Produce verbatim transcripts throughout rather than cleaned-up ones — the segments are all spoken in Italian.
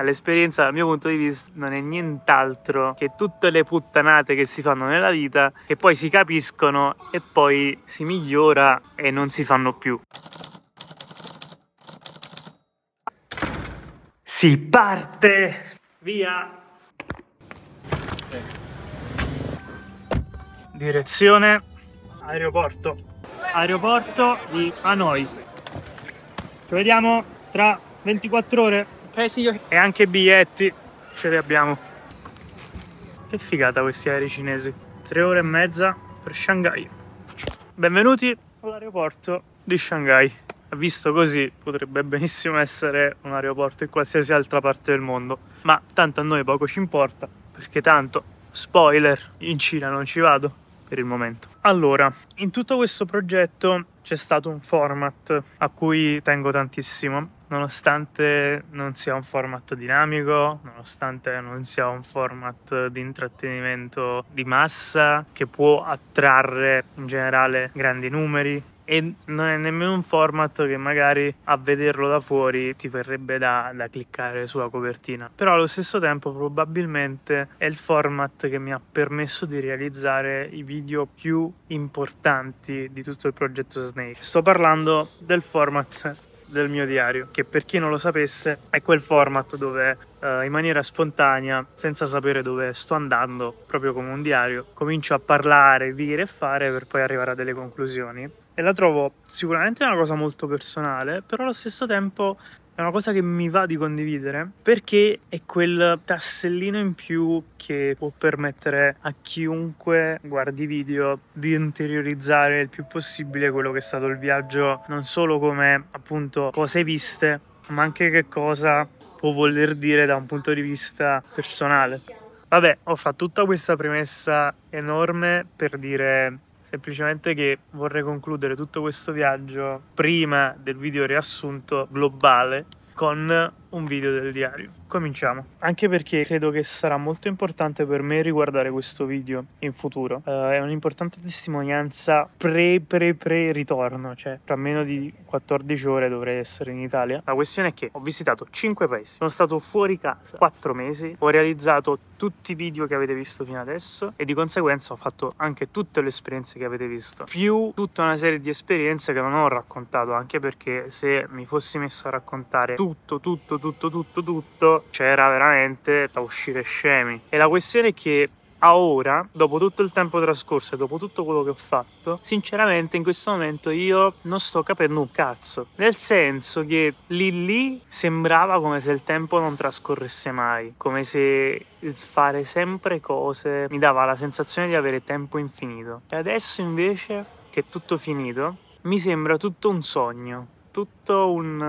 L'esperienza, dal mio punto di vista, non è nient'altro che tutte le puttanate che si fanno nella vita, che poi si capiscono e poi si migliora e non si fanno più. Si parte! Via! Direzione aeroporto. Aeroporto di Hanoi. Ci vediamo tra ventiquattro ore. Okay, sì, io... E anche i biglietti ce li abbiamo. Che figata questi aerei cinesi. Tre ore e mezza per Shanghai. Benvenuti all'aeroporto di Shanghai. Visto così potrebbe benissimo essere un aeroporto in qualsiasi altra parte del mondo, ma tanto a noi poco ci importa, perché tanto, spoiler, in Cina non ci vado per il momento. Allora, in tutto questo progetto c'è stato un format a cui tengo tantissimo, nonostante non sia un format dinamico, nonostante non sia un format di intrattenimento di massa che può attrarre in generale grandi numeri. E non è nemmeno un format che magari a vederlo da fuori ti verrebbe da, da cliccare sulla copertina. Però allo stesso tempo probabilmente è il format che mi ha permesso di realizzare i video più importanti di tutto il progetto Snake. Sto parlando del format del mio diario, che per chi non lo sapesse è quel format dove eh, in maniera spontanea, senza sapere dove sto andando, proprio come un diario, comincio a parlare, dire e fare per poi arrivare a delle conclusioni. E la trovo sicuramente una cosa molto personale, però allo stesso tempo è una cosa che mi va di condividere, perché è quel tassellino in più che può permettere a chiunque guardi video di interiorizzare il più possibile quello che è stato il viaggio, non solo come appunto cose viste, ma anche che cosa può voler dire da un punto di vista personale. Vabbè, ho fatto tutta questa premessa enorme per dire semplicemente che vorrei concludere tutto questo viaggio, prima del video riassunto globale, con un video del diario. Cominciamo. Anche perché credo che sarà molto importante per me riguardare questo video in futuro. Uh, è un'importante testimonianza pre-pre-pre-ritorno, cioè tra meno di quattordici ore dovrei essere in Italia. La questione è che ho visitato cinque paesi, sono stato fuori casa quattro mesi, ho realizzato tutti i video che avete visto fino adesso e di conseguenza ho fatto anche tutte le esperienze che avete visto, più tutta una serie di esperienze che non ho raccontato, anche perché se mi fossi messo a raccontare tutto, tutto, tutto, tutto, tutto, c'era veramente da uscire scemi. E la questione è che a ora, dopo tutto il tempo trascorso e dopo tutto quello che ho fatto, sinceramente in questo momento io non sto capendo un cazzo. Nel senso che lì lì sembrava come se il tempo non trascorresse mai, come se il fare sempre cose mi dava la sensazione di avere tempo infinito. E adesso invece che è tutto finito, mi sembra tutto un sogno. Tutto un,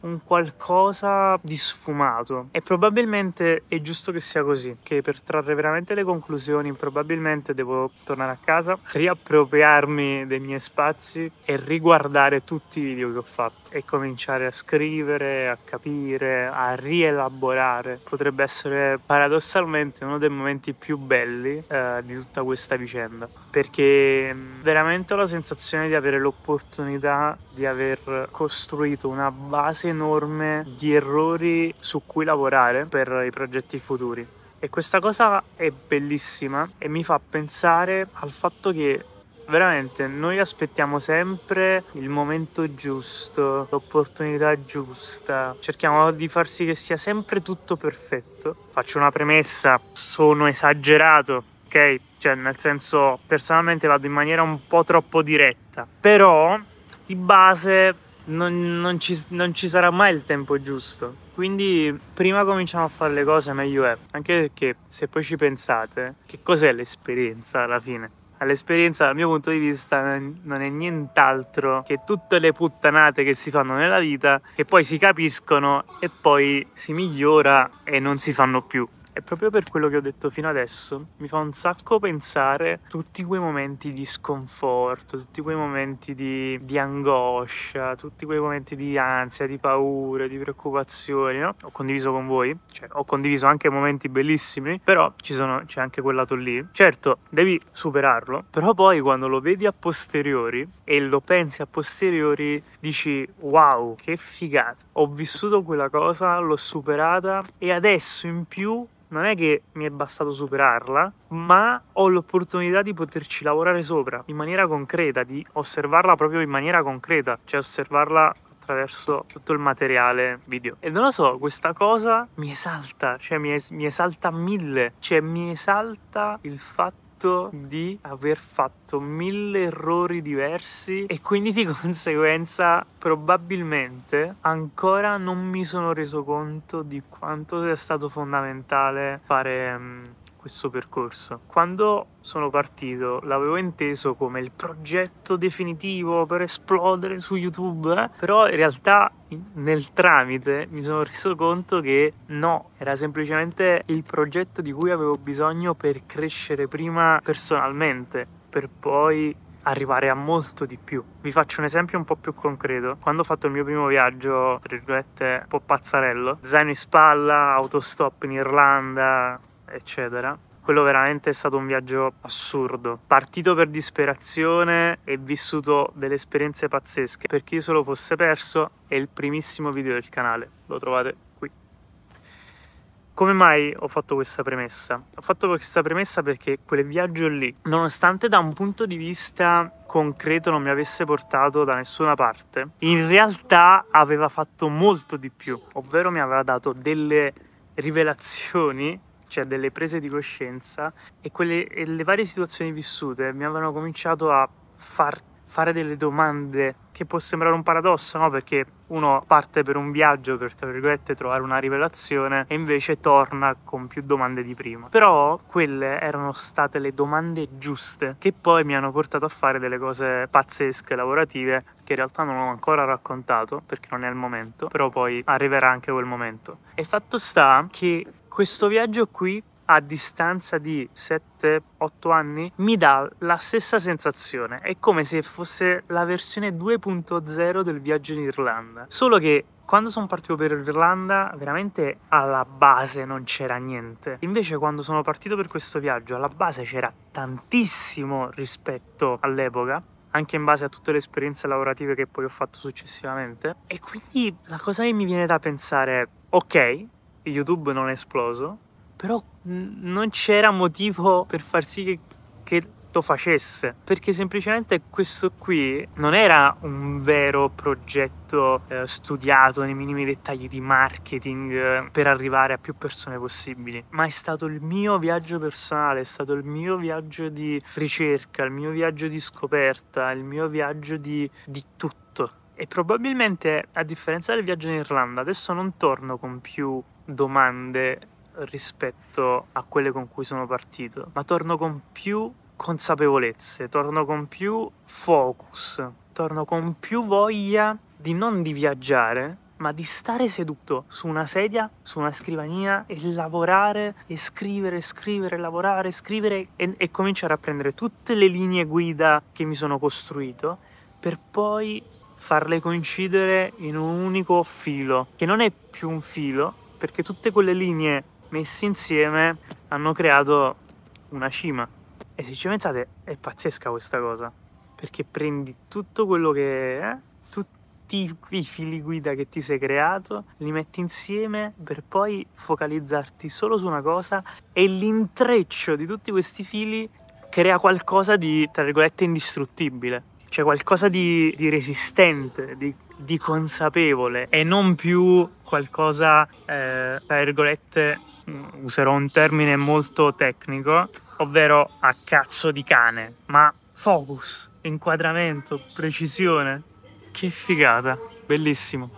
un qualcosa di sfumato, e probabilmente è giusto che sia così, che per trarre veramente le conclusioni probabilmente devo tornare a casa, riappropriarmi dei miei spazi e riguardare tutti i video che ho fatto e cominciare a scrivere, a capire, a rielaborare. Potrebbe essere paradossalmente uno dei momenti più belli eh, di tutta questa vicenda, perché veramente ho la sensazione di avere l'opportunità di aver costruito una base enorme di errori su cui lavorare per i progetti futuri, e questa cosa è bellissima e mi fa pensare al fatto che veramente noi aspettiamo sempre il momento giusto, l'opportunità giusta, cerchiamo di far sì che sia sempre tutto perfetto. Faccio una premessa, sono esagerato, ok? Cioè nel senso, personalmente vado in maniera un po' troppo diretta, però di base Non, non, ci, non ci sarà mai il tempo giusto, quindi prima cominciamo a fare le cose meglio è, anche perché se poi ci pensate, che cos'è l'esperienza alla fine? L'esperienza dal mio punto di vista non è nient'altro che tutte le puttanate che si fanno nella vita, che poi si capiscono e poi si migliora e non si fanno più. E proprio per quello che ho detto fino adesso mi fa un sacco pensare tutti quei momenti di sconforto, tutti quei momenti di, di angoscia, tutti quei momenti di ansia, di paura, di preoccupazioni, no? Ho condiviso con voi, cioè ho condiviso anche momenti bellissimi, però ci sono, c'è anche quel lato lì. Certo, devi superarlo, però poi quando lo vedi a posteriori e lo pensi a posteriori dici wow, che figata, ho vissuto quella cosa, l'ho superata e adesso in più non è che mi è bastato superarla, ma ho l'opportunità di poterci lavorare sopra in maniera concreta, di osservarla proprio in maniera concreta, cioè osservarla attraverso tutto il materiale video. E non lo so, questa cosa mi esalta, cioè mi, es mi esalta mille, cioè mi esalta il fatto di aver fatto mille errori diversi e quindi di conseguenza probabilmente ancora non mi sono reso conto di quanto sia stato fondamentale fare um, questo percorso. Quando sono partito l'avevo inteso come il progetto definitivo per esplodere su YouTube, eh? Però in realtà nel tramite mi sono reso conto che no, era semplicemente il progetto di cui avevo bisogno per crescere prima personalmente, per poi arrivare a molto di più. Vi faccio un esempio un po' più concreto. Quando ho fatto il mio primo viaggio, tra virgolette, un po' pazzarello, zaino in spalla, autostop in Irlanda, eccetera, quello veramente è stato un viaggio assurdo, partito per disperazione e vissuto delle esperienze pazzesche. Per chi se lo fosse perso è il primissimo video del canale, lo trovate qui. Come mai ho fatto questa premessa? Ho fatto questa premessa perché quel viaggio lì, nonostante da un punto di vista concreto non mi avesse portato da nessuna parte, in realtà aveva fatto molto di più, ovvero mi aveva dato delle rivelazioni, cioè delle prese di coscienza, e, quelle, e le varie situazioni vissute mi avevano cominciato a far fare delle domande, che può sembrare un paradosso, no? Perché uno parte per un viaggio per, tra virgolette, trovare una rivelazione e invece torna con più domande di prima. Però quelle erano state le domande giuste che poi mi hanno portato a fare delle cose pazzesche, lavorative, che in realtà non ho ancora raccontato perché non è il momento, però poi arriverà anche quel momento. E fatto sta che questo viaggio qui, a distanza di sette otto anni, mi dà la stessa sensazione. È come se fosse la versione due punto zero del viaggio in Irlanda. Solo che quando sono partito per l'Irlanda, veramente alla base non c'era niente. Invece quando sono partito per questo viaggio, alla base c'era tantissimo rispetto all'epoca, anche in base a tutte le esperienze lavorative che poi ho fatto successivamente. E quindi la cosa che mi viene da pensare è, ok, YouTube non è esploso, però non c'era motivo per far sì che, che lo facesse, perché semplicemente questo qui non era un vero progetto eh, studiato nei minimi dettagli di marketing eh, per arrivare a più persone possibili, ma è stato il mio viaggio personale, è stato il mio viaggio di ricerca, il mio viaggio di scoperta, il mio viaggio di, di tutto. E probabilmente, a differenza del viaggio in Irlanda, adesso non torno con più domande rispetto a quelle con cui sono partito, ma torno con più consapevolezze, torno con più focus, torno con più voglia di non di viaggiare, ma di stare seduto su una sedia, su una scrivania e lavorare e scrivere, scrivere, lavorare, scrivere e, e cominciare a prendere tutte le linee guida che mi sono costruito per poi farle coincidere in un unico filo, che non è più un filo, perché tutte quelle linee messe insieme hanno creato una cima. E se ci pensate è pazzesca questa cosa, perché prendi tutto quello che è, tutti i fili guida che ti sei creato, li metti insieme per poi focalizzarti solo su una cosa, e l'intreccio di tutti questi fili crea qualcosa di, tra virgolette, indistruttibile, cioè qualcosa di, di resistente, di, di consapevole, e non più qualcosa, eh, tra virgolette, userò un termine molto tecnico, ovvero a cazzo di cane, ma focus, inquadramento, precisione. Che figata, bellissimo.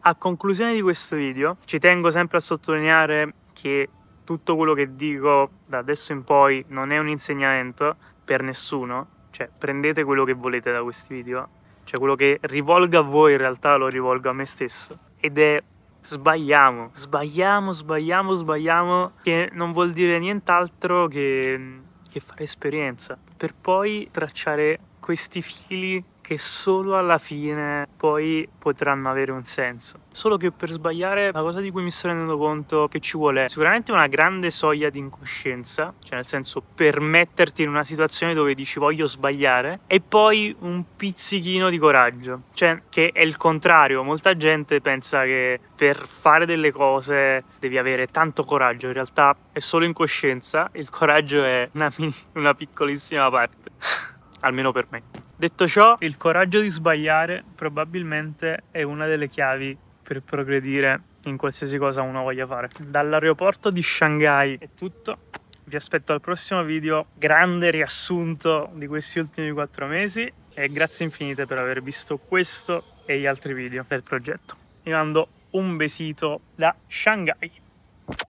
A conclusione di questo video ci tengo sempre a sottolineare che tutto quello che dico da adesso in poi non è un insegnamento per nessuno, cioè prendete quello che volete da questi video, cioè quello che rivolga a voi in realtà lo rivolgo a me stesso, ed è sbagliamo, sbagliamo, sbagliamo, sbagliamo, che non vuol dire nient'altro che, che fare esperienza, per poi tracciare questi fili che solo alla fine poi potranno avere un senso. Solo che per sbagliare, la cosa di cui mi sto rendendo conto che ci vuole sicuramente una grande soglia di incoscienza, cioè nel senso per metterti in una situazione dove dici voglio sbagliare, e poi un pizzichino di coraggio, cioè che è il contrario. Molta gente pensa che per fare delle cose devi avere tanto coraggio, in realtà è solo incoscienza, il coraggio è una, una piccolissima parte, almeno per me. Detto ciò, il coraggio di sbagliare probabilmente è una delle chiavi per progredire in qualsiasi cosa uno voglia fare. Dall'aeroporto di Shanghai è tutto, vi aspetto al prossimo video, grande riassunto di questi ultimi quattro mesi, e grazie infinite per aver visto questo e gli altri video del progetto. Vi mando un besito da Shanghai.